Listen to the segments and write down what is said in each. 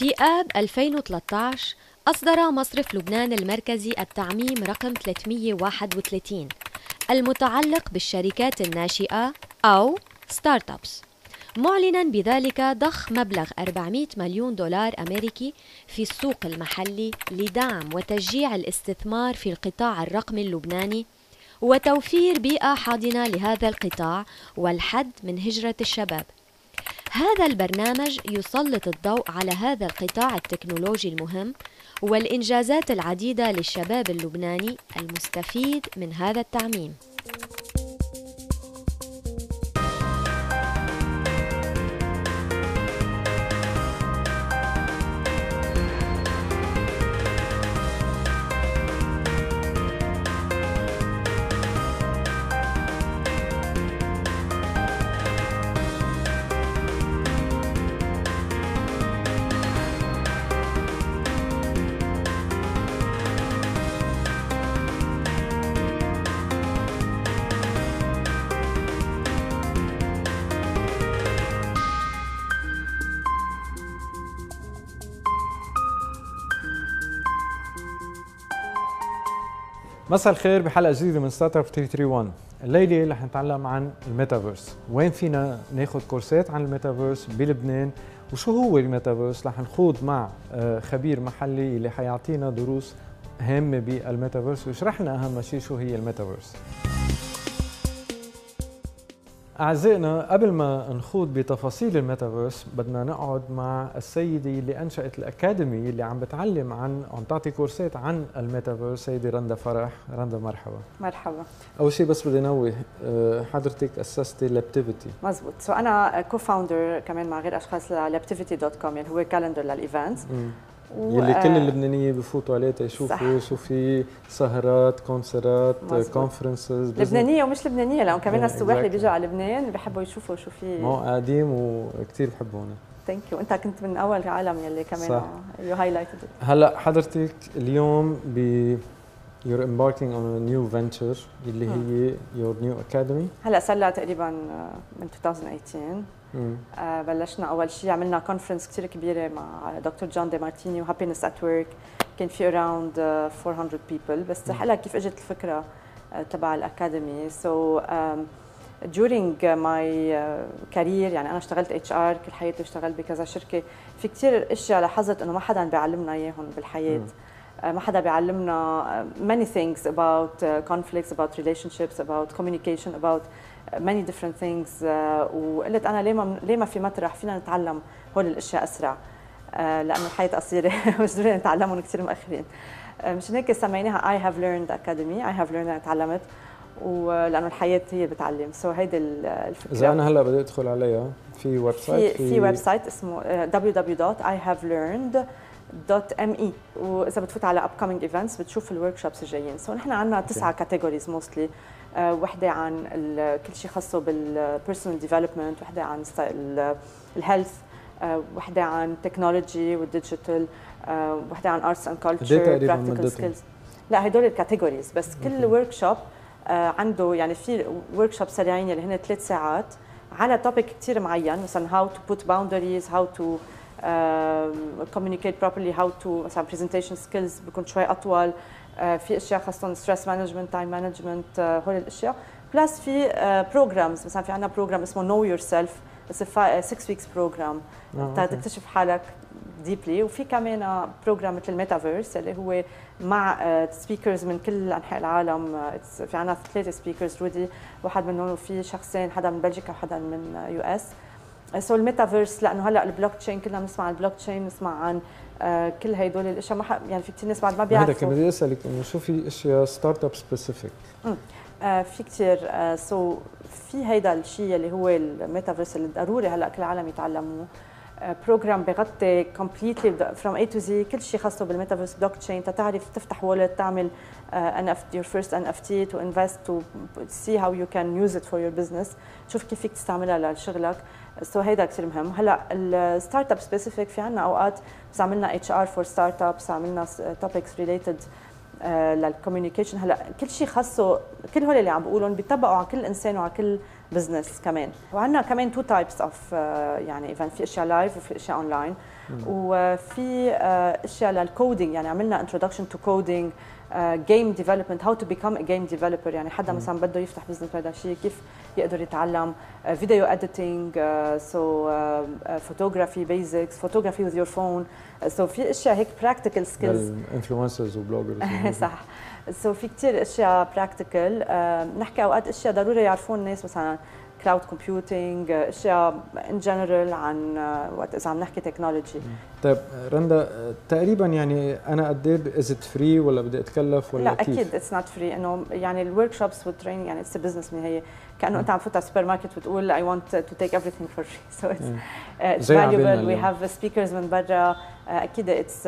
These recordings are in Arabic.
في آب 2013 أصدر مصرف لبنان المركزي التعميم رقم 331 المتعلق بالشركات الناشئة أو ستارت أبس، معلناً بذلك ضخ مبلغ 400 مليون دولار أمريكي في السوق المحلي لدعم وتشجيع الاستثمار في القطاع الرقمي اللبناني وتوفير بيئة حاضنة لهذا القطاع والحد من هجرة الشباب. هذا البرنامج يسلط الضوء على هذا القطاع التكنولوجي المهم والإنجازات العديدة للشباب اللبناني المستفيد من هذا التعميم. مساء الخير بحلقه جديده من ستارت اب 331. الليله رح نتعلم عن الميتافيرس، وين فينا ناخذ كورسات عن الميتافيرس بلبنان وشو هو الميتافيرس. رح نخوض مع خبير محلي اللي حيعطينا دروس هامه بالميتافيرس ويشرح لنا اهم شيء شو هي الميتافيرس. اعزائنا، قبل ما نخوض بتفاصيل الميتافيرس بدنا نقعد مع السيده اللي انشات الاكاديمي اللي عم بتعلم عم تعطي كورسات عن الميتافيرس، سيده رندا فرح. رندا، مرحبا. مرحبا. اول شيء بس بدي نوه حضرتك اسستي لابتيفيتي. مزبوط. سو انا كو فاوندر كمان مع غير اشخاص للابتيفيتي.com، يعني هو كالندر للايفنتس يلي كل اللبنانيه بفوتوا عليه تيشوفوا شو في سهرات، كونسرات، كونفرنسز لبنانيه ومش لبنانيه، لانه كمان السواح اللي بيجوا على لبنان بحبوا يشوفوا شو في. مو قاعدين وكثير بحبوا هنا. ثانك يو. انت كنت من اول العالم يلي كمان يو هايلايتد. هلا حضرتك اليوم you're embarking on a new venture اللي هي your new academy. هلا صار لها تقريبا من 2018 بلشنا. اول شيء عملنا كونفرنس كثير كبيره مع دكتور جون دي مارتيني وهابينس ات ورك، كان في around 400 people. بس هلا كيف اجت الفكره تبع الاكاديمي؟ سو during my career، يعني انا اشتغلت HR كل حياتي، اشتغلت بكذا شركه، في كثير اشياء لاحظت انه ما حدا بيعلمنا اياهم بالحياه. ما حدا بيعلمنا many things about conflicts, about relationships, about communication, about many different things. وقلت أنا ليه ما في مطرح فينا نتعلم هول الأشياء أسرع، لأنه الحياة قصيرة مش ضروري نتعلمهم كثير مأخرين. مشان هيك سميناها I have learned academy. I have learned، أنا تعلمت، ولأنه الحياة هي بتعلم. سو هيدي الفكرة. إذا أنا هلا بدي أدخل عليها في ويب سايت، في ويب سايت اسمه www.ihavelearned.me، واذا بتفوت على upcoming events بتشوف الورك شوبس الجايين. سو نحن عندنا 9 كاتيجوريز موستلي، وحده عن كل شيء خاصه بالبيرسونال ديفلوبمنت، وحده عن الهيلث، وحده عن تكنولوجي والديجيتال، وحده عن ارتس اند كلتشر براكتيكال سكيلز. لا، هدول الكاتيجوريز بس. كل ورك شوب عنده، يعني في ورك شوب سريعين اللي هن 3 ساعات على توبيك كثير معين، مثلا هاو تو بوت باوندريز، هاو تو communicate properly، how to مثلا presentation skills بكون شوي أطول. في اشياء خاصة stress management، time management، هول الاشياء. بلس في programs، مثلا في عندنا program اسمه know yourself، it's a 6 weeks program تكتشف حالك deeply. وفي كمان program مثل الميتافيرس اللي هو مع speakers من كل أنحاء العالم. في عندنا 3 speakers، رودي واحد منهم، وفي شخصين، حدا من بلجيكا وحدا من US. سو الميتافيرس، لانه هلا البلوك تشين كلنا بنسمع عن البلوك تشين، بنسمع عن كل هدول الاشياء. ما يعني في كثير ناس بعد ما بيعرفوا. هذا كان بدي اسالك انه شو في اشياء ستارت اب سبيسيفيك؟ في كثير. سو في هيدا الشيء اللي هو الميتافيرس اللي ضروري هلا كل العالم يتعلموه. بروجرام بغطي كومبليتلي فروم اي تو زي كل شيء خاصه بالميتافيرس، بلوك تشين، تتعرف تفتح والت، تعمل your first NFT، to invest، to see how you can use it for your business، شوف كيف فيك تستعملها لشغلك. سو هيدا كثير مهم. هلا الستارت اب سبيسيفيك، في عندنا اوقات بس عملنا HR for startups، عملنا topics related للكوميونيكيشن. هلا كل شيء خاصه، كل هول اللي عم بقولهم بيطبقوا على كل انسان وعلى كل بزنس كمان. وعندنا كمان تو تايبس اوف يعني ايفنت، في اشياء لايف وفي اشياء اونلاين، وفي اشياء للكودينج. يعني عملنا انتروداكشن تو كودينج، جيم ديفلوبمنت، هاو تو بيكم ا جيم ديفلوبر، يعني حدا مثلا بده يفتح بزنس هذا الشيء كيف يقدر يتعلم، فيديو اديتنج، سو فوتوغرافي بيزكس، فوتوغرافي وذ يور فون، سو في اشياء هيك براكتيكال سكيلز، انفلونسرز وبلوجرز صح. سو في كثير اشياء براكتيكال، نحكي اوقات اشياء ضروري يعرفون الناس، مثلا كلاود كومبيوتينج، اشياء ان جنرال عن وقت اذا عم نحكي تكنولوجي. طيب رندا، تقريبا يعني انا قد ايه ازت فري ولا بدي اتكلف ولا لا كيف؟ اكيد اتس نوت فري، انه يعني الورك شوبس والتريننج يعني اتس بزنس بالنهايه، كانه انت عم تفوت على السوبر ماركت وتقول اي ونت تو تيك ايفريثينج فور فري، سو اتس فاليوبل. وي هاف سبيكرز من برا، اكيد اتس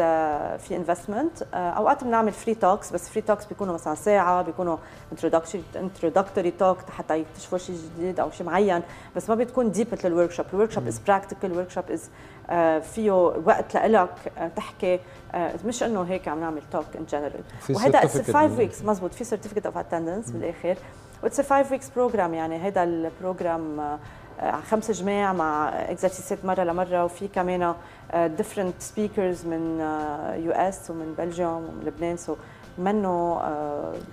في انفستمنت. اوقات بنعمل فري توكس، بس فري توكس بيكونوا مثلا ساعه، بيكونوا انتروداكتوري توك حتى يكتشفوا شيء جديد او شيء معين، بس ما بتكون ديب مثل الورك شوب. الورك شوب از براكتيكال، الورك شوب از فيه وقت لإلك تحكي، مش انه هيك عم نعمل توك ان جنرال. وهذا 5 ويكس مزبوط، في سيرتيفيكت اوف اتندنس بالاخر، واتس 5 ويكس بروجرام. يعني هذا البروجرام 5 جماع مع اكزرسيسات مره لمره، وفي كمان ديفرنت سبيكرز من يو اس ومن بلجيوم ومن لبنان، سو منه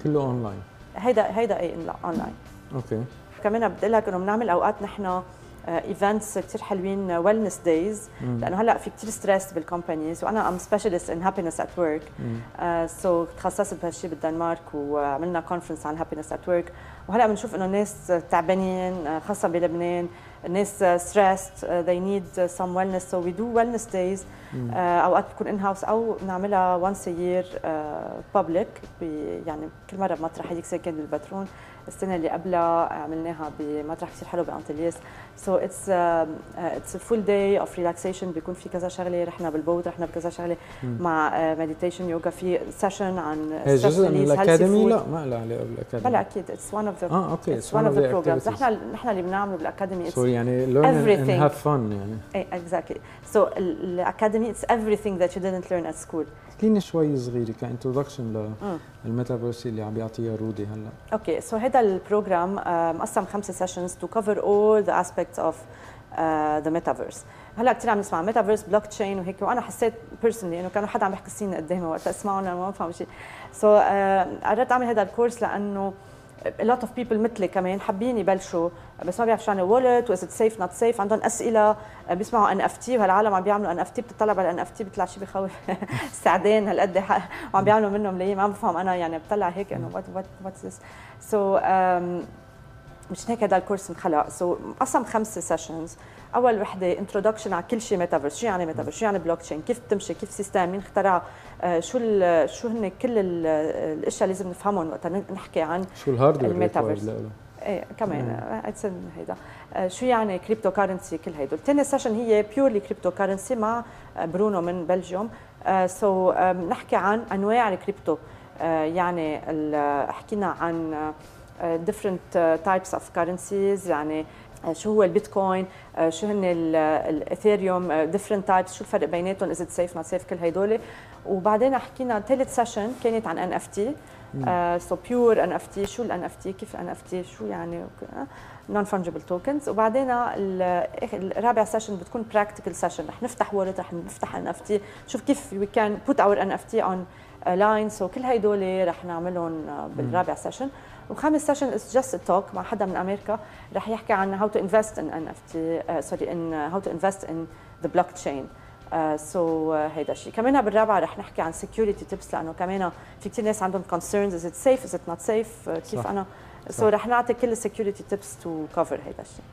كله اونلاين. هيدا اي اونلاين. اوكي. كمان بدي اقول لك انه بنعمل اوقات نحن ايفنتس كثير حلوين، ويلنس دايز، لانه هلا في كثير ستريس بالكومبانيز، وانا ام سبيشالست ان هابينس ات ورك، سو تخصصت بهالشيء بالدنمارك، وعملنا كونفرنس عن هابينس ات ورك. وهلا بنشوف انه الناس تعبانين خاصه بلبنان، الناس ستريسد، they need some wellness, so we do wellness days. اوقات بتكون ان هاوس او بنعملها وانس ا يير بابليك، يعني كل مره بمطرح. هيك كان بالبترون، السنه اللي قبلها عملناها بمطرح كثير حلو بانطلياس، سو اتس فول داي اوف ريلاكسيشن، بيكون في كذا شغله، رحنا بالبوت، رحنا بكذا شغله مع مديتيشن، يوغا، في سيشن عن جزء من الاكاديمي. لا ما لها علاقه بالاكاديمي، بلا اكيد اتس ون اوف ذا اوكي اتس ون اوف ذا بروجرامز نحن اللي بنعمله بالاكاديمي. يعني learn and have fun يعني. اي exactly. So الأكاديمي it's everything that you didn't learn at school. احكيني شوي صغيرة كانترودكشن للميتافيرس اللي عم بيعطيها رودي هلا. اوكي، سو هذا البروجرام مقسم 5 سيشنز to cover all the aspects of the metaverse. هلا كثير عم نسمع ميتافيرس، بلوك تشين وهيك، وانا حسيت بيرسونلي انه كانوا حدا عم يحكي سنين قدامي وقت اسمعهم، انا ما بفهم شيء. سو قررت اعمل هذا الكورس لانه a lot of people مثلي كمان حابين يبلشوا، بس ما بيعرفوا شو يعني والت، واز ات سيف نوت سيف، عندهم اسئله، بيسمعوا ان اف تي، وهالعالم عم بيعملوا ان اف تي، بتطلع على ان اف تي بيطلع شيء بخوف سعدين هالقد، وعم بيعملوا منه ملايين، ما بفهم انا يعني بطلع هيك انه وات ذس. سو مش هيك هذا الكورس انخلق، سو قسم 5 سيشنز، اول وحده انتروداكشن على كل شيء ميتافيرس، شو يعني ميتافيرس، شو يعني بلوك تشين، كيف بتمشي، كيف سيستم، مين اخترعها، شو هن كل الاشياء لازم نفهمهم وقت نحكي عن شو الهاردوير الميتافيرس. ايه كمان هيدا شو يعني كريبتو كارنسي، كل هدول. ثاني سيشن هي بيورلي كريبتو كارنسي مع برونو من بلجيوم، سو نحكي عن انواع الكريبتو، يعني حكينا عن different types of currencies، يعني شو هو البيتكوين، شو هن الاثيريوم، different types، شو الفرق بيناتهم، is it safe not safe، كل هيدول. وبعدين حكينا ثالث سيشن كانت عن ان اف تي، سو بيور ان اف تي، شو الان اف تي، كيف ان اف تي، شو يعني نون فانجبل توكنز. وبعدين الرابع سيشن بتكون براكتيكال سيشن، رح نفتح والت، رح نفتح ان اف تي، شوف كيف وي كان بوت اور ان اف تي اون لاين، سو كل هيدول رح نعملهم بالرابع سيشن. وخامس سيشن از جاست توك مع حدا من امريكا، رح يحكي عن هاو تو انفست ان NFT، سوري ان هاو تو انفست ان ذا بلوك تشين، سو هيدا الشيء. كمان بالرابعه رح نحكي عن security tips، لانه كمان في كثير ناس عندهم concerns، is it safe is it not safe، كيف انا، سو رح نعطي كل security tips to cover هيدا الشيء.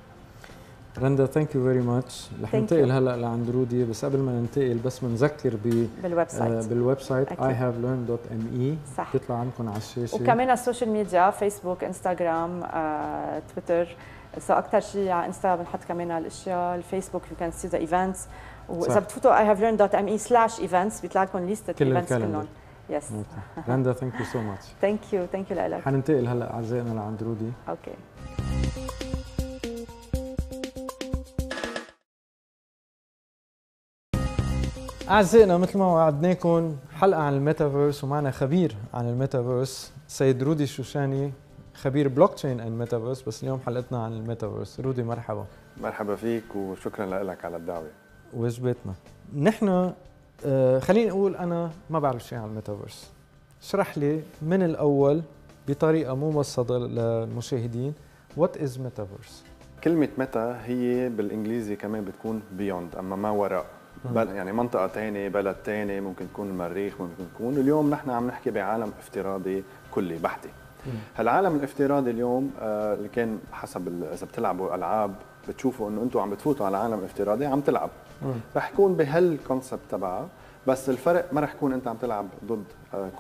رندا ثانك يو فيري ماتش. رح ننتقل هلا لعند رودي، بس قبل ما ننتقل بس بنذكر بالويب سايت ihavelearned.me، بتطلع عندكم على الشاشه، وكمان السوشيال ميديا، فيسبوك، انستغرام، تويتر، سو اكثر شيء على انستا بنحط كمان الاشياء، الفيسبوك يو كان سي ذا ايفنتس، واذا بتفوتوا ihavelearned.me/events بيطلع لكم ليست الايفنتس كلهم. يس رندا ثانك يو سو ماتش. ثانك يو، ثانك يو لك. حننتقل هلا اعزائنا لعند رودي. اوكي. أعزائنا مثل ما وعدناكم حلقة عن الميتافيرس، ومعنا خبير عن الميتافيرس سيد رودي الشوشاني، خبير بلوك تشين اند ميتافيرس، بس اليوم حلقتنا عن الميتافيرس. رودي مرحبا. مرحبا فيك وشكرا لك على الدعوه. وجبتنا نحن خليني اقول انا ما بعرف شيء عن الميتافيرس. اشرح لي من الاول بطريقه مبسطه للمشاهدين وات از ميتافيرس. كلمه ميتا هي بالانجليزي كمان بتكون بيوند، اما ما وراء، يعني منطقه ثانيه، بلد ثاني، ممكن تكون المريخ، ممكن تكون. اليوم نحن عم نحكي بعالم افتراضي كلي بحتي. هالعالم الافتراضي اليوم اللي كان حسب اذا بتلعبوا العاب بتشوفوا انه انتم عم بتفوتوا على عالم افتراضي عم تلعب، رح يكون بهالكونسبت تبعها، بس الفرق ما رح يكون انت عم تلعب ضد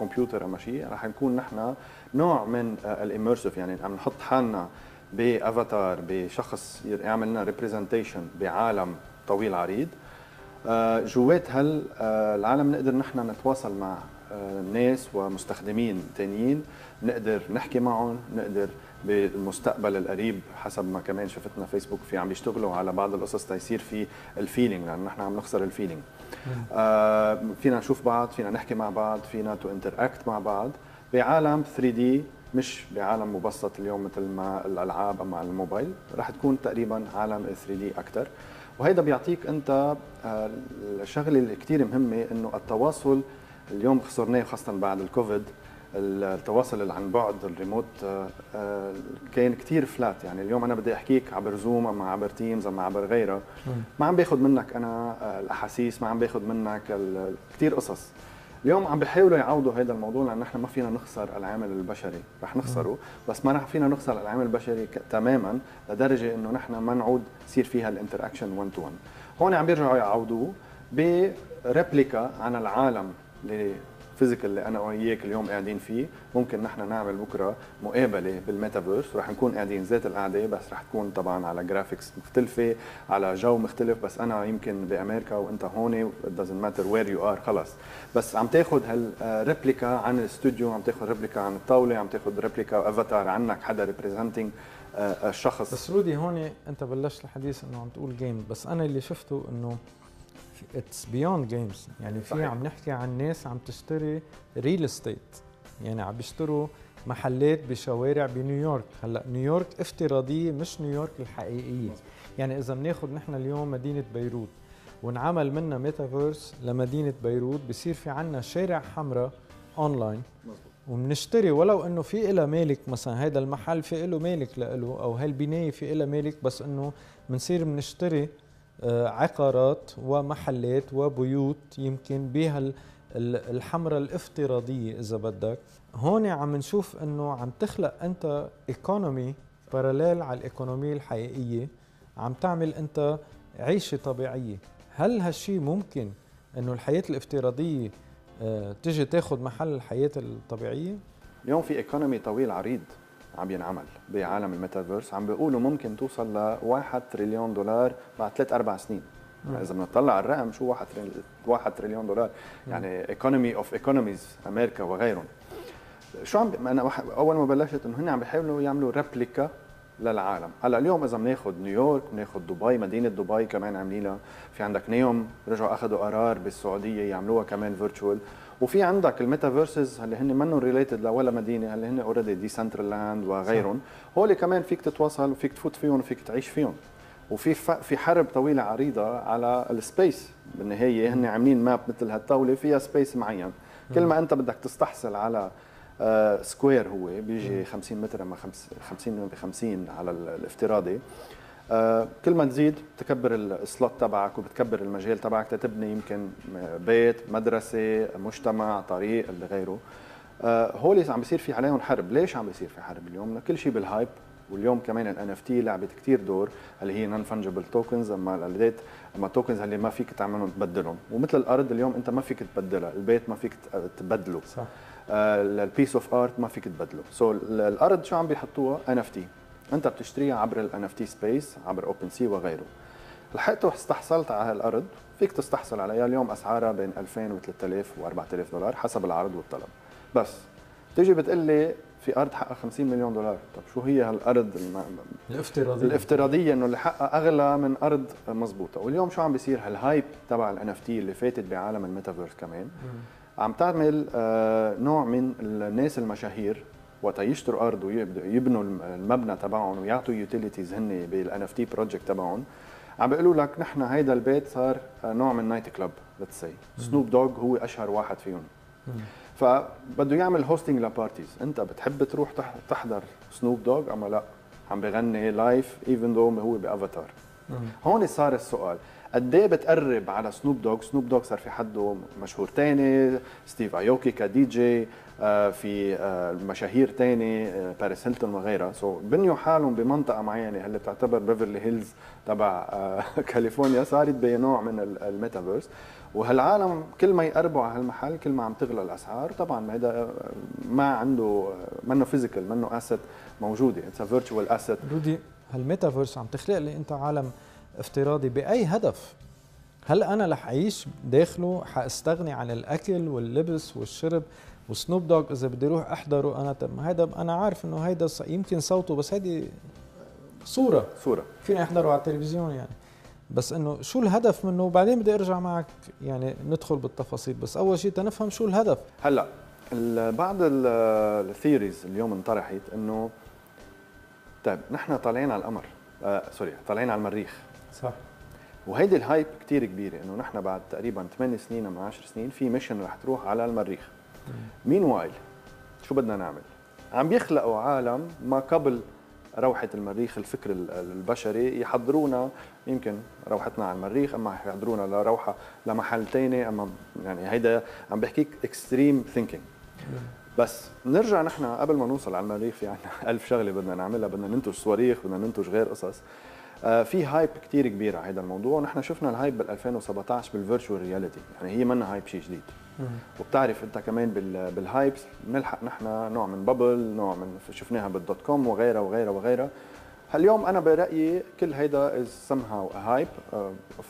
كمبيوتر او شيء، رح نكون نحن نوع من الاميرسيف، يعني عم نحط حالنا بافاتار، بشخص يعمل لنا ريبريزنتيشن بعالم طويل عريض. جوات هالعالم نقدر نحن نتواصل مع ناس ومستخدمين ثانيين، نقدر نحكي معهم، نقدر بالمستقبل القريب حسب ما كمان شفتنا فيسبوك في عم يشتغلوا على بعض القصص تيصير في الفيلينج، لان نحن عم نخسر الفيلينج. فينا نشوف بعض، فينا نحكي مع بعض، فينا تو انتراكت مع بعض بعالم 3D، مش بعالم مبسط اليوم مثل ما الالعاب اما على الموبايل، رح تكون تقريبا عالم 3D اكثر. وهيدا بيعطيك انت الشغله اللي كثير مهمه، انه التواصل اليوم خسرناه خاصه بعد الكوفيد، التواصل اللي عن بعد الريموت كان كثير فلات، يعني اليوم انا بدي احكيك عبر زوم اما عبر تيمز اما عبر غيرها، ما عم باخذ منك انا الاحاسيس، ما عم باخذ منك كثير قصص. اليوم عم بيحاولوا يعوضوا هذا الموضوع، لان نحن ما فينا نخسر العامل البشري، رح نخسره، بس ما رح فينا نخسر العامل البشري تماما لدرجه انه نحن ما نعود يصير فيها الانتراكشن 1 تو 1. هون عم بيرجعوا يعوضوه بريبليكا عن العالم الفيزيكال اللي انا وياك اليوم قاعدين فيه. ممكن نحن نعمل بكره مقابله بالميتافيرس، رح نكون قاعدين ذات القعده، بس رح تكون طبعا على جرافيكس مختلفه، على جو مختلف، بس انا يمكن بامريكا وانت هون، doesn't matter where you are، خلص. بس عم تاخذ هالريبليكا عن الاستوديو، عم تاخذ ريبليكا عن الطاوله، عم تاخذ ريبليكا افاتار عنك، حدا ريبريزنتينج الشخص. بس رودي هون انت بلشت الحديث انه عم تقول جيم، بس انا اللي شفته انه اتس بيوند جيمز، يعني في عم نحكي عن ناس عم تشتري ريل استيت، يعني عم بيشتروا محلات بشوارع بنيويورك. هلا نيويورك افتراضيه مش نيويورك الحقيقيه، يعني اذا بناخذ نحن اليوم مدينه بيروت ونعمل منها ميتافيرس لمدينه بيروت، بصير في عندنا شارع حمراء اونلاين وبنشتري، ولو انه في إلها مالك، مثلا هذا المحل في له مالك لإله، او هالبنايه في إلها مالك، بس انه بنصير بنشتري عقارات ومحلات وبيوت يمكن بها الحمرة الافتراضية إذا بدك. هون عم نشوف أنه عم تخلق أنت ايكونومي باراليل على الايكونومية الحقيقية، عم تعمل أنت عيشة طبيعية. هل هالشي ممكن أنه الحياة الافتراضية تجي تاخد محل الحياة الطبيعية؟ اليوم في ايكونومي طويل عريض عم ينعمل بعالم الميتافيرس، عم بيقولوا ممكن توصل ل 1 تريليون دولار بعد 3-4 سنين. اذا بنطلع الرقم شو 1 تريليون دولار، يعني ايكونومي اوف ايكونوميز امريكا وغيرهم. شو عم انا اول ما بلشت انه هن عم بيحاولوا يعملوا ريبليكا للعالم. هلا اليوم اذا بناخذ نيويورك، بناخذ دبي، مدينه دبي كمان عاملينها، في عندك نيوم رجعوا اخذوا قرار بالسعوديه يعملوها كمان فيرتشوال، وفي عندك الميتافيرسز اللي هن منهم ريليتد لولا مدينه، اللي هن اوريدي ديسنترلاند وغيرهم، هول كمان فيك تتواصل وفيك تفوت فيهم وفيك تعيش فيهم. وفي حرب طويله عريضه على السبيس، بالنهايه هن عاملين ماب مثل هالطاوله فيها سبيس معين، كل ما انت بدك تستحصل على سكوير هو بيجي 50 متر اما 50 ب 50 على الافتراضي، كل ما تزيد بتكبر السلوت تبعك وبتكبر المجال تبعك تتبني يمكن بيت، مدرسه، مجتمع، طريق، اللي غيره. هول عم بيصير في عليهم حرب. ليش عم بيصير في حرب اليوم؟ كل شيء بالهايب، واليوم كمان NFT لعبت كثير دور، اللي هي نون فانجبل توكنز، اما توكنز اللي ما فيك تعملهم تبدلهم، ومثل الارض اليوم انت ما فيك تبدلها، البيت ما فيك تبدله، صح. البيس اوف ارت ما فيك تبدله. سو الارض شو عم بيحطوها؟ NFT، انت بتشتريها عبر NFT سبيس، عبر OpenSea وغيره. لحقت واستحصلت على هالارض، فيك تستحصل عليها اليوم اسعارها بين 2000 و3000 و4000 دولار حسب العرض والطلب. بس تيجي بتقول لي في ارض حقها 50 مليون دولار، طب شو هي هالارض الافتراضيه؟ الافتراضيه انه اللي حقها اغلى من ارض مضبوطه. واليوم شو عم بيصير؟ هالهايب تبع NFT اللي فاتت بعالم الميتافيرس كمان عم تعمل نوع من الناس المشاهير وقت يشتروا ارض ويبداوا يبنوا المبنى تبعهم ويعطوا يوتيليتيز هن بالان اف تي بروجكت تبعهم، عم بيقولوا لك نحن هيدا البيت صار نوع من نايت كلوب ليتس سي، سنوب دوغ هو اشهر واحد فيهم. فبده يعمل هوستنج لبارتيز، انت بتحب تروح تحضر سنوب دوغ اما لا عم بغني لايف ايفن دو هو بافاتار. هون صار السؤال قد ايه بتقرب على سنوب دوغ؟ سنوب دوغ صار في حده مشهور ثاني، ستيف ايوكي كدي جي، في مشاهير ثاني باريس هيلتون وغيرها، سو بنيوا حالهم بمنطقه معينه اللي بتعتبر بيفرلي هيلز تبع كاليفورنيا، صارت بنوع من الميتافيرس، وهالعالم كل ما يقربوا على هالمحل كل ما عم تغلى الاسعار، طبعا هذا ما عنده منه فيزيكال، منه اسيت موجوده، اتس فيرتشوال اسيت. رودي، هالميتافيرس عم تخلق لي انت عالم افتراضي باي هدف؟ هل انا رح اعيش داخله، حاستغني عن الاكل واللبس والشرب؟ وسنوب دوغ اذا بدي اروح احضره انا، طب هيدا انا عارف انه هيدا يمكن صوته بس هيدي صوره فيني احضره على التلفزيون يعني، بس انه شو الهدف منه؟ وبعدين بدي ارجع معك يعني ندخل بالتفاصيل، بس اول شيء تنفهم شو الهدف. هلا بعض الثيريز اليوم انطرحت انه طيب نحن طالعين على القمر، سوري طالعين على المريخ، صح، وهيدي الهايب كثير كبيره انه نحن بعد تقريبا 8 سنين او 10 سنين في ميشن رح تروح على المريخ. مين وايل شو بدنا نعمل؟ عم بيخلقوا عالم ما قبل روحة المريخ، الفكر البشري يحضرونا يمكن روحتنا على المريخ، اما يحضرونا لروحة لمحل ثاني، اما يعني هيدا عم بحكيك اكستريم ثينكينج. بس نرجع نحن قبل ما نوصل على المريخ في عنا 1000 شغله بدنا نعملها، بدنا ننتج صواريخ، بدنا ننتج غير قصص. في هايب كثير كبير على هذا الموضوع، ونحن شفنا الهايب بال 2017 بالفيرتشوال رياليتي، يعني هي منا هايب شيء جديد. وبتعرف انت كمان بالهايبس بنلحق نحن نوع من بابل، نوع من شفناها بالدوت كوم وغيرها وغيرها وغيرها. هاليوم انا برايي كل هيدا از سم هاو هايب،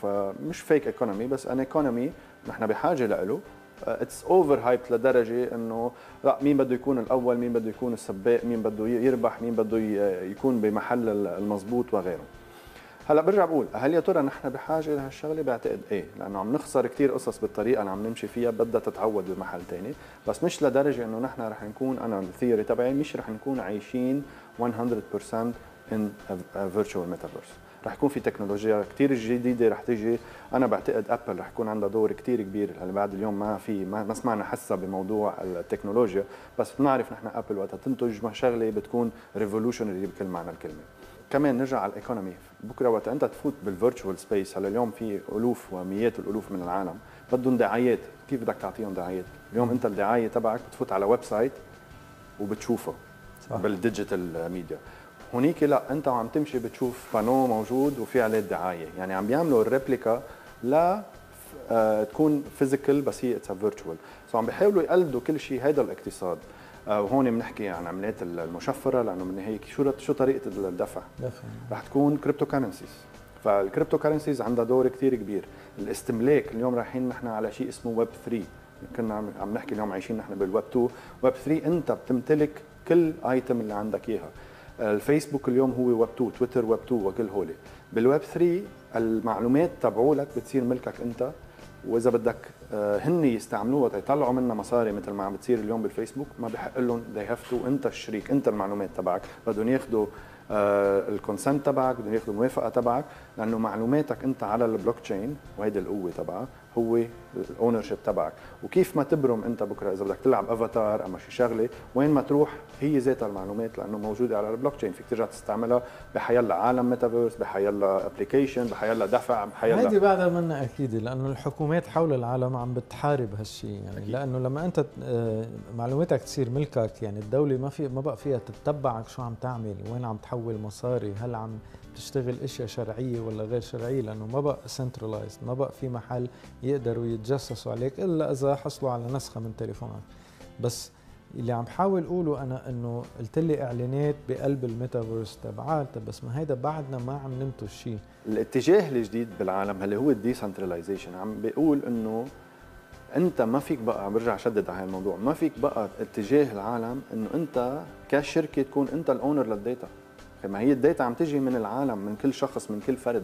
فمش فيك ايكونومي بس ان ايكونومي نحن بحاجه له. اتس اوفر هايب لدرجه انه لا، مين بده يكون الاول، مين بده يكون السباق، مين بده يربح، مين بده يكون بمحل المضبوط وغيره. هلا برجع بقول هل يا ترى نحن بحاجه لهالشغله؟ بعتقد ايه، لانه عم نخسر كثير قصص بالطريقه اللي عم نمشي فيها، بدها تتعود بمحل ثاني، بس مش لدرجه انه نحن رح نكون، انا الثيوري تبعي مش رح نكون عايشين 100% ان فيرتشوال ميتافيرس، رح يكون في تكنولوجيا كثير جديده رح تيجي. انا بعتقد ابل رح يكون عندها دور كثير كبير، اللي بعد اليوم ما سمعنا حسا بموضوع التكنولوجيا، بس بنعرف نحن ابل وقتها تنتج شغله بتكون ريفولوشنري بكل معنى الكلمه. كمان نرجع على الايكونومي، بكره وقت انت تفوت بالفيرتشوال سبيس، هلا اليوم في الوف ومئات الالوف من العالم بدهم دعايات، كيف بدك تعطيهم دعايات؟ اليوم انت الدعايه تبعك بتفوت على ويب سايت وبتشوفها بالديجيتال ميديا، هونيك لا انت عم تمشي بتشوف بانو موجود وفي عليه الدعايه، يعني عم بيعملوا الريبليكا لا تكون فيزيكال بس هي اتس فيرتشوال، سو عم بيحاولوا يقلدوا كل شيء هذا الاقتصاد. وهون بنحكي عن عملات المشفره، لانه من هيك شو طريقه الدفع؟ رح تكون كريبتو كارنسيز، فالكريبتو كارنسيز عندها دور كثير كبير. الاستملاك اليوم رايحين نحن على شيء اسمه ويب 3، كنا عم نحكي اليوم عايشين نحن بالويب 2، ويب 3 انت بتمتلك كل ايتم اللي عندك اياها. الفيسبوك اليوم هو ويب 2، تويتر ويب 2 وكل هولي. بالويب 3 المعلومات تبعولك بتصير ملكك انت، واذا بدك هن يستعملوها تيطلعوا منها مصاري مثل ما عم بتصير اليوم بالفيسبوك، ما بحق لهم، انت الشريك، انت المعلومات تبعك، بدهم ياخذوا الكونسنت تبعك، بدهم ياخذوا الموافقه تبعك، لانه معلوماتك انت على البلوك تشين وهيدي القوه تبعها هو الاونر شيب تبعك، وكيف ما تبرم انت بكره اذا بدك تلعب افاتار اما شي شغله، وين ما تروح هي ذاتها المعلومات لانه موجوده على البلوك تشين، فيك ترجع تستعملها بحيلا عالم ميتافيرس، بحيلا ابلكيشن، بحيلا دفع، بحيلا هيدي بعدها منا اكيد، لانه الحكومات حول العالم عم بتحارب هالشيء يعني أكيد. لانه لما انت معلوماتك تصير ملكك، يعني الدوله ما بقى فيها تتبعك شو عم تعمل، وين عم تحول مصاري، هل عم تشتغل اشياء شرعيه ولا غير شرعيه، لانه ما بقى سنترلايزد، ما بقى في محل يقدروا يتجسسوا عليك الا اذا حصلوا على نسخه من تليفونك. بس اللي عم بحاول اقوله انا انه قلت لي اعلانات بقلب الميتافيرس تبعات، بس ما هيدا بعدنا ما عم ننتج شيء. الاتجاه الجديد بالعالم اللي هو الديسنترلايزيشن عم بيقول انه انت ما فيك بقى، عم برجع شدد على هالموضوع، ما فيك بقى اتجاه العالم انه انت كشركه تكون انت الاونر للداتا، ما هي الداتا عم تجي من العالم، من كل شخص، من كل فرد.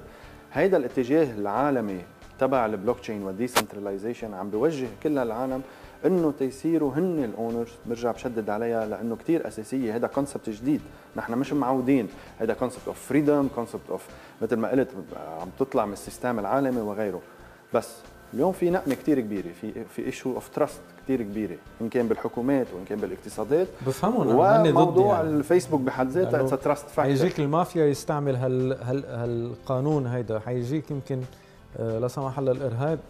هيدا الاتجاه العالمي تبع البلوك تشين والديسنترلايزيشن عم بيوجه كل العالم انه تيصيروا هن الاونرز. برجع بشدد عليها لانه كثير اساسيه، هذا كونسبت جديد، نحن مش معودين، هذا كونسبت اوف فريدم، كونسبت اوف مثل ما قلت عم تطلع من السيستم العالمي وغيره. بس اليوم في نقمه كثير كبيره، في ايشو اوف تراست كثير كبيره، ان كان بالحكومات وان كان بالاقتصادات. بفهموا موضوع يعني الفيسبوك بحد ذاته اتس تراست فاكتور. حيجيك المافيا يستعمل هالقانون هيدا، حيجيك يمكن لا سمح الله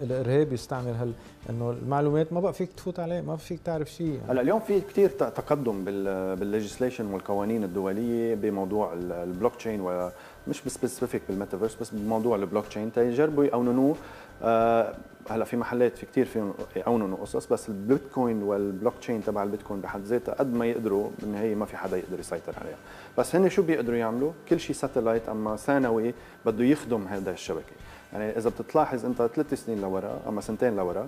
الارهاب يستعمل انه المعلومات ما بقى فيك تفوت عليه، ما فيك تعرف شيء يعني. هلا اليوم في كثير تقدم بالليجيسليشن والقوانين الدوليه بموضوع البلوك تشين، ومش بس سبيسيفيك بالميتافيرس، بس بموضوع البلوك تشين تيجربوا يقوننوه. هلا في محلات في كثير فيهم يقوننوا قصص، بس البيتكوين والبلوك تشين تبع البيتكوين بحد ذاتها قد ما يقدروا بالنهايه ما في حدا يقدر يسيطر عليها. بس هن شو بيقدروا يعملوا؟ كل شيء ساتلايت اما ثانوي بده يخدم هذا الشبكه. يعني إذا بتلاحظ أنت 3 سنين لورا أما 2 سنين لورا،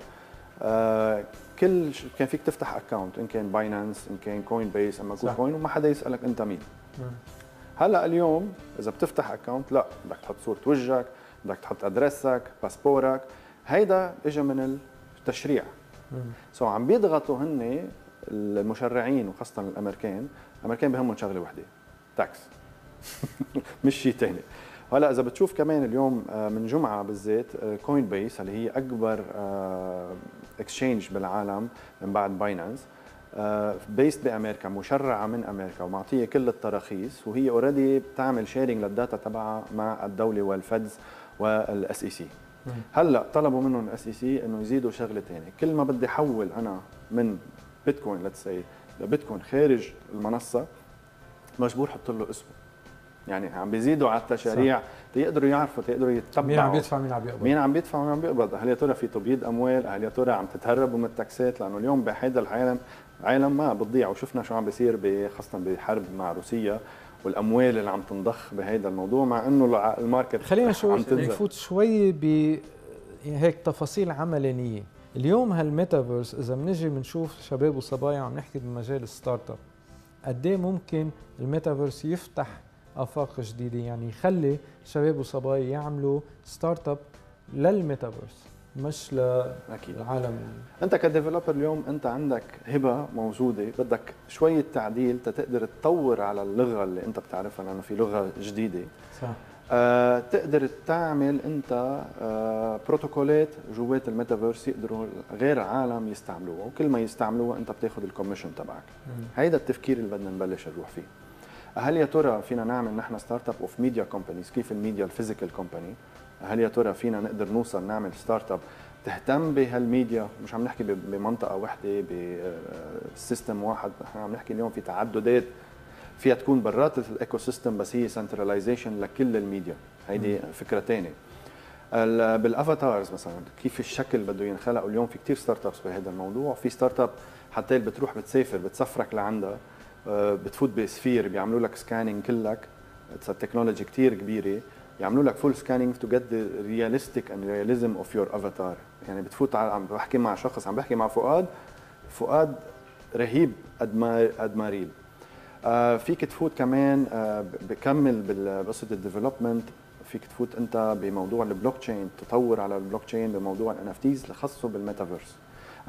كان فيك تفتح أكاونت، إن كان باينانس إن كان كوين بيس أما كول كوين، وما حدا يسألك أنت مين. هلا اليوم إذا بتفتح أكاونت لا، بدك تحط صورة وجهك، بدك تحط أدرسك، باسبورك، هيدا إجا من التشريع. سو عم بيضغطوا هن المشرعين وخاصة الأمريكان، الأمريكان بهمهم شغلة وحدة، تاكس مش شيء ثاني. هلا اذا بتشوف كمان اليوم من جمعه بالذات كوين بيس اللي هي اكبر اكسشينج بالعالم من بعد باينانس، بيست بامريكا، مشرعه من امريكا ومعطيه كل التراخيص، وهي اوريدي بتعمل شيرنج للداتا تبعها مع الدوله والفدز والاس اي سي. هلا طلبوا منهم الاس اي سي انه يزيدوا شغله ثانيه، كل ما بدي احول انا من بيتكوين لبيتكوين خارج المنصه مجبور احط له اسمه. يعني عم بيزيدوا على التشريع تيقدروا يعرفوا، تيقدروا يتبعوا مين عم بيدفع مين عم بيقبض، مين عم بيدفع ومين عم بيقبض. هل يا ترى في تبييض اموال؟ هل يا ترى عم تتهربوا من التاكسات؟ لانه اليوم بهيدا العالم عالم ما بتضيع، وشفنا شو عم بيصير خاصه بحرب مع روسيا والاموال اللي عم تنضخ بهيدا الموضوع، مع انه الماركت. خلينا نفوت شوي بهيك تفاصيل عملانيه. اليوم هالميتافيرس اذا بنجي بنشوف شباب وصبايا عم نحكي بمجال الستارت اب، قد ايه ممكن الميتافيرس يفتح آفاق جديدة، يعني يخلي شباب وصبايا يعملوا ستارت اب للميتافيرس مش للعالم. انت كديفلوبر اليوم انت عندك هبه موجوده، بدك شويه تعديل تقدر تطور على اللغه اللي انت بتعرفها، لانه في لغه جديده. صح. تقدر تعمل انت بروتوكولات جوات الميتافيرس يقدروا غير عالم يستعملوها، وكل ما يستعملوها انت بتاخذ الكوميشن تبعك. هيدا التفكير اللي بدنا نبلش نروح فيه. هل يا ترى فينا نعمل نحن ستارت اب اوف ميديا كومبانيز كيف الميديا الفيزيكال كومباني؟ هل يا ترى فينا نقدر نوصل نعمل ستارت اب تهتم بهالميديا؟ مش عم نحكي بمنطقه وحده بسيستم واحد، نحن عم نحكي اليوم في تعددات فيها تكون برات الايكو سيستم، بس هي سنتراليزيشن لكل الميديا. هيدي فكره ثانيه. بالافاتارز مثلا كيف الشكل بده ينخلق، اليوم في كثير ستارت ابس بهذا الموضوع. في ستارت اب حتى اللي بتروح بتسافر بتسفرك لعندها، بتفوت بسفير بيعملوا لك سكانينج كلك، تكنولوجي كثير كبيره، يعملوا لك فول سكانينج تو جيت ذا رياليستيك اند رياليزم اوف يور افاتار. يعني بتفوت عم بحكي مع شخص، عم بحكي مع فؤاد رهيب قد ما ريل. فيك تفوت كمان بكمل بقصه الديفلوبمنت، فيك تفوت انت بموضوع البلوك تشين، تطور على البلوك تشين بموضوع الNFTs اللي خاصه بالميتافيرس.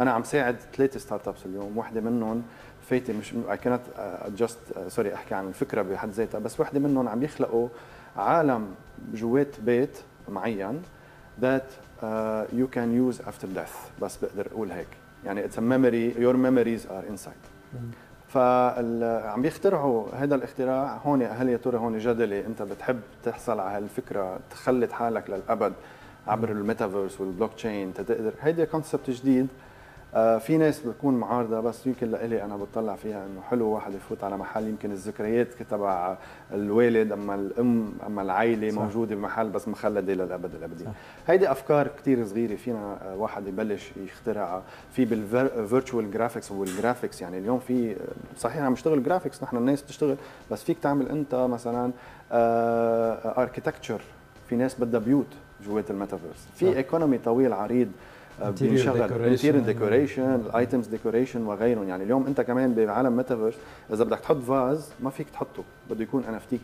انا عم ساعد 3 ستارت ابس اليوم، وحده منهم فايتة مش اي كانت جاست سوري احكي عن الفكره بحد ذاتها، بس وحده منهم عم يخلقوا عالم جوات بيت معين ذات يو كان يوز افتر ديث، بس بقدر اقول هيك، يعني اتس ميموري، يور ميموريز ار انسايد. فعم بيخترعوا هذا الاختراع هون. هل يا ترى هون جدلي انت بتحب تحصل على هالفكره تخلد حالك للابد عبر الميتافيرس والبلوك تشين تقدر؟ هيدي كونسبت جديد. في ناس بتكون معارضه، بس يمكن لإلي انا بطلع فيها انه حلو واحد يفوت على محل، يمكن الذكريات تبع الوالد اما الام اما العائله موجوده بمحل بس مخلده للابد الابدي. هيدي افكار كثير صغيره فينا واحد يبلش يخترعها. في بالفيرتشوال جرافيكس والجرافيكس، يعني اليوم في صحيح عم نشتغل جرافيكس، نحن الناس بتشتغل، بس فيك تعمل انت مثلا اركيتكتشر، في ناس بدها بيوت جوات الميتافيرس، في ايكونومي طويل عريض بينشغل انتيريور ديكوريشن، الايتمز ديكوريشن وغيرهم. يعني اليوم انت كمان بعالم ميتافيرس اذا بدك تحط فاز ما فيك تحطه، بده يكون NFT.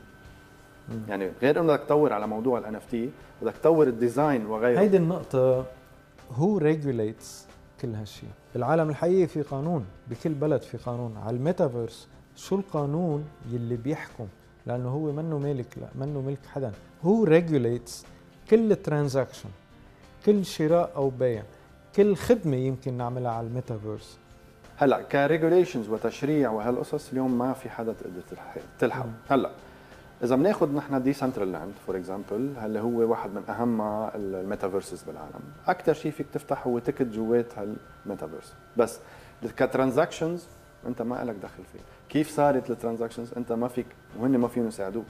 يعني غير انه بدك تطور على موضوع NFT، بدك تطور الديزاين وغيره. هيدي النقطة، هو ريجوليتس كل هالشيء. العالم الحقيقي في قانون، بكل بلد في قانون. على الميتافيرس شو القانون يلي بيحكم؟ لانه هو منه مالك، لا منه ملك حدا، هو ريجوليتس كل ترانزاكشن، كل شراء او بيع، كل خدمه يمكن نعملها على الميتافيرس. هلا كريجوليشنز وتشريع وهالقصص اليوم ما في حدا تقدر تلحق. هلا اذا بناخذ نحن ديسنترلاند فور اكزامبل، هلا هو واحد من اهم الميتافيرسز بالعالم، اكثر شيء فيك تفتح هو تكت جوات هالميتافيرس، بس كترانزاكشنز انت ما لك دخل فيه. كيف صارت الترانزاكشنز انت ما فيك، وهن ما فيهم يساعدوك،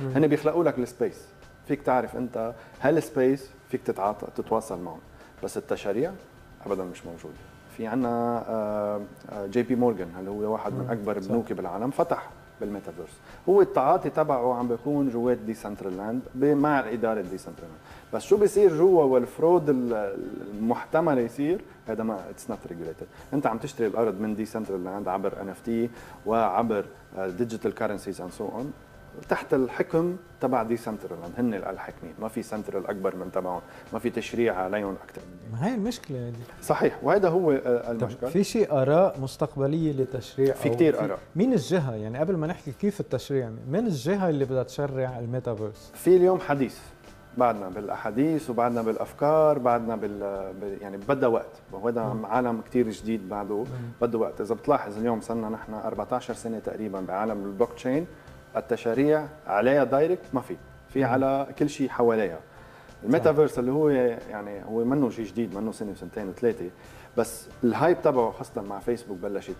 هن بيخلقوا لك السبيس، فيك تعرف انت هالسبيس فيك تتعاطى تتواصل معهم، بس التشريع ابدا مش موجود. في عندنا جي بي مورغان اللي هو واحد من اكبر البنوك بالعالم، فتح بالميتافيرس، هو التعاطي تبعه عم بيكون جوات ديسنترلاند مع الاداره ديسنترلاند، بس شو بيصير جوا والفرود المحتمل يصير هذا ما اتس نوت ريجوليتد. انت عم تشتري الارض من ديسنترلاند عبر NFT وعبر ديجيتال كرنسيز اند سو اون، تحت الحكم تبع ديسنترلاند، هن الحاكمين، ما في سنترال اكبر من تبعهم، ما في تشريع عليهم اكثر. ما هي المشكله هذه. صحيح، وهذا هو المشكله. في شيء اراء مستقبليه لتشريع، في كثير اراء. مين الجهه، يعني قبل ما نحكي كيف التشريع، مين الجهه اللي بدها تشرع الميتافيرس؟ في اليوم حديث، بعدنا بالاحاديث وبعدنا بالافكار، بعدنا يعني بدها وقت، وهذا عالم كثير جديد بعده بده وقت. اذا بتلاحظ اليوم صرنا نحن 14 سنه تقريبا بعالم البلوك تشين، التشريع عليها دايركت ما في، في على كل شيء حواليها. الميتافيرس اللي هو يعني هو منه شيء جديد، منه سنه وسنتين وثلاثه، بس الهايب تبعه خاصه مع فيسبوك بلشت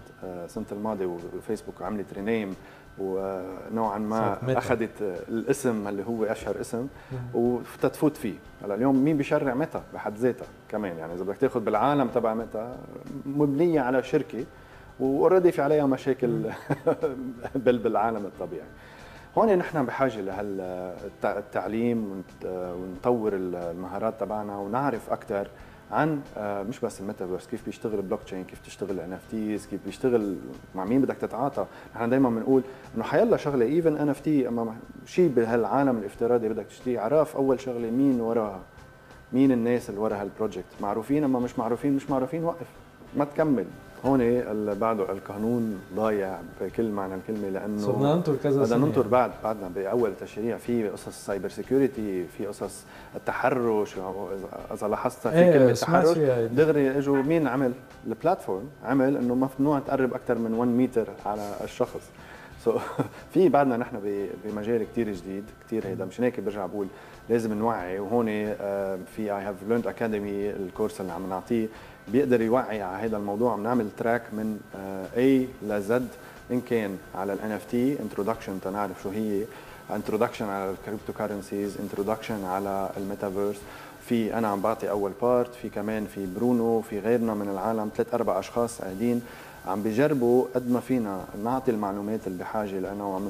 سنه الماضي، وفيسبوك عملت رينيم ونوعا ما اخذت الاسم اللي هو اشهر اسم وتتفوت فيه. هلا اليوم مين بيشرع ميتا بحد ذاتها كمان؟ يعني اذا بدك تاخذ بالعالم تبع ميتا مبنيه على شركه واوريدي في عليها مشاكل بالعالم الطبيعي. هون نحن بحاجه لهالتعليم ونطور المهارات تبعنا ونعرف اكثر عن مش بس الميتافيرس، كيف بيشتغل البلوك تشين، كيف بتشتغل الان اف تيز، كيف بيشتغل مع مين بدك تتعاطى. نحن دائما بنقول انه حيلا شغله ايفن ان اف تي، اما شيء بهالعالم الافتراضي بدك تشتريه، عرف اول شغله مين وراها، مين الناس اللي ورا هالبروجكت، معروفين اما مش معروفين، مش معروفين وقف ما تكمل. هون بعده القانون ضايع بكل معنى الكلمه، لانه صرنا ننطر كذا، بدنا ننطر بعدنا باول تشريع. في قصص السايبر سيكيورتي، في قصص التحرش، اذا لاحظت في كلمه تحرش دغري اجوا مين عمل البلاتفورم، عمل انه ممنوع تقرب اكثر من 1 متر على الشخص. سو في بعدنا نحن بمجال كثير جديد كثير هيدا، مشان هيك برجع بقول لازم نوعي. وهون في اي هاف ليرند اكاديمي، الكورس اللي عم نعطيه بيقدر يوعي على هذا الموضوع. عم نعمل تراك من اي لزد، ان كان على الان اف تي انتروداكشن تنعرف شو هي، انتروداكشن على الكريبتو كارنسيز، انتروداكشن على الميتافيرس. في انا عم بعطي اول بارت، في كمان في برونو، في غيرنا من العالم، 3-4 اشخاص قاعدين عم بيجربوا قد ما فينا نعطي المعلومات اللي بحاجه، لانه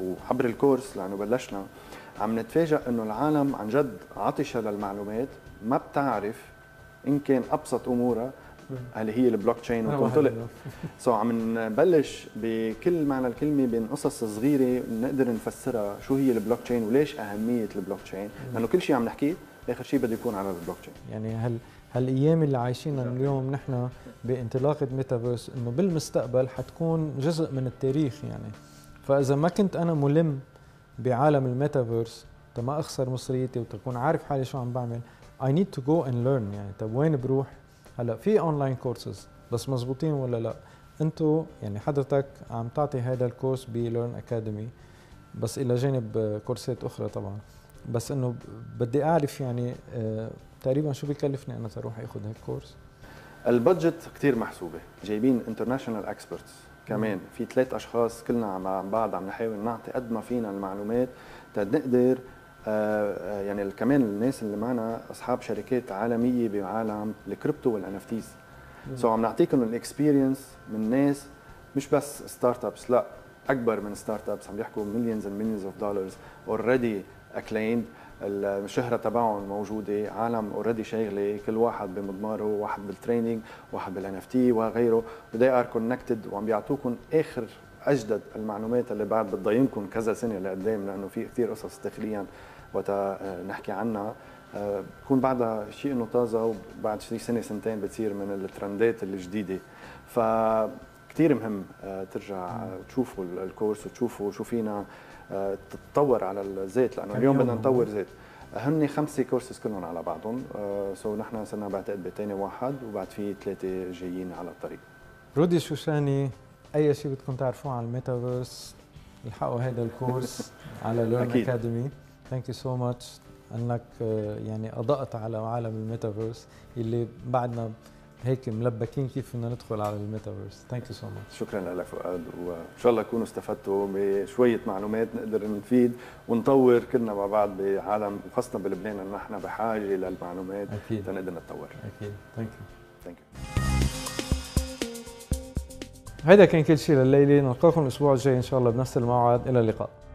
وعبر الكورس لانه بلشنا عم نتفاجئ انه العالم عن جد عطشه للمعلومات، ما بتعرف ان كان ابسط امورها اللي هي البلوك تشين وتنطلق. سو عم نبلش بكل معنى الكلمه بين قصص صغيره نقدر نفسرها شو هي البلوك تشين وليش اهميه البلوك تشين، لانه كل شيء عم نحكيه اخر شيء بده يكون على البلوك تشين. يعني هالايام اللي عايشينها اليوم نحن بانطلاقه ميتافيرس، انه بالمستقبل حتكون جزء من التاريخ. يعني فاذا ما كنت انا ملم بعالم الميتافيرس تما اخسر مصريتي وتكون عارف حالي شو عم بعمل، I need to go and learn. يعني طب وين بروح؟ هلا في اونلاين كورسز بس مزبوطين ولا لا؟ انتو يعني حضرتك عم تعطي هذا الكورس بليرن اكاديمي بس الى جانب كورسات اخرى طبعا، بس انه بدي اعرف يعني تقريبا شو بكلفني انا اروح اخذ هالكورس؟ البادجت كثير محسوبه، جايبين انترناشونال اكسبرتس كمان، في 3 اشخاص كلنا مع بعض عم نحاول نعطي قد ما فينا المعلومات تنقدر يعني كمان الناس اللي معنا اصحاب شركات عالميه بعالم الكريبتو والان اف تيز. سو عم نعطيكم الاكسبيرينس من ناس مش بس ستارت ابس، لا اكبر من ستارت ابس، عم يحكوا مليونز اند مليونز اوف دولارز اوريدي اكليند، الشهره تبعهم موجوده، عالم اوريدي شاغله، كل واحد بمضماره، واحد بالتريننج، واحد بالان اف تي وغيره، وذي ار كونكتد، وعم بيعطوكم اخر اجدد المعلومات اللي بعد بتضايقكم كذا سنه لقدام، لانه في كثير قصص داخليا وقت نحكي عنها بكون بعدها شيء انه طازه، وبعد شي سنه سنتين بتصير من الترندات الجديده. فكتير مهم ترجع تشوفوا الكورس وتشوفوا شو فينا تتطور على الزيت، لانه اليوم بدنا نطور زيت. هن 5 كورسز كلهم على بعضهم، سو نحن صرنا بعتقد بتاني واحد، وبعد في 3 جايين على الطريق. رودي الشوشاني، اي شيء بدكم تعرفوه عن الميتافيرس الحقوا هذا الكورس على ليرن اكاديمي. ثانك يو سو ماتش انك يعني اضأت على عالم الميتافيرس اللي بعدنا هيك ملبكين كيف بدنا ندخل على الميتافيرس. ثانك يو سو ماتش. شكرا لك فؤاد، وان شاء الله تكونوا استفدتوا بشويه معلومات نقدر نفيد ونطور كلنا مع بعض بعالم، وخاصه بلبنان ان نحن بحاجه للمعلومات تنقدر نتطور. اكيد. ثانك يو. ثانك يو. هيدا كان كل شيء لليله، نلقاكم الاسبوع الجاي ان شاء الله بنفس الموعد. الى اللقاء.